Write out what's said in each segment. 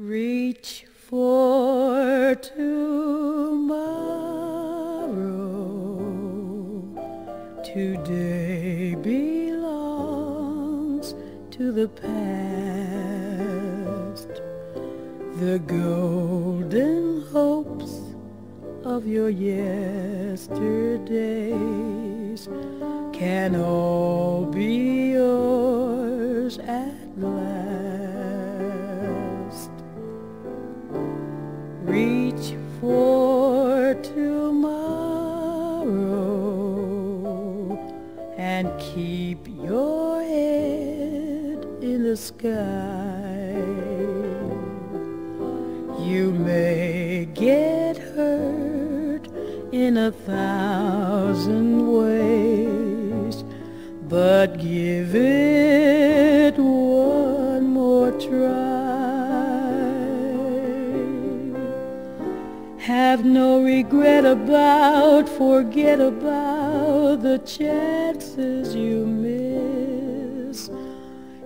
Reach for tomorrow. Today belongs to the past. The golden hopes of your yesterdays can all be yours at last. Reach for tomorrow and keep your head in the sky. You may get hurt in 1,000 ways, but give it one more try. Have no regret about, forget about the chances you miss.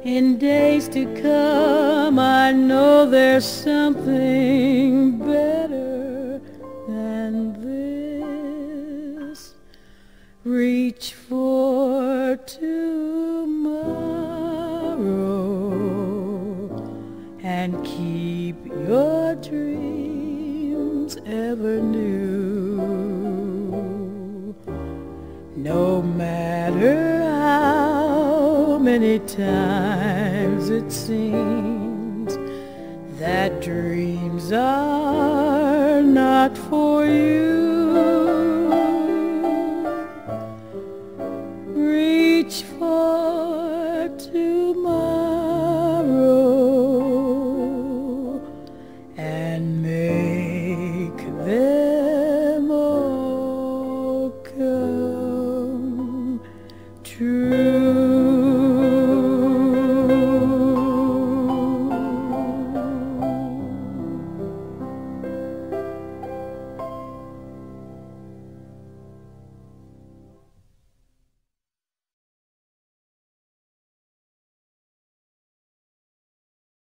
In days to come, I know there's something better than this. Reach for tomorrow and keep your dreams ever new. No matter how many times it seems that dreams are not for you,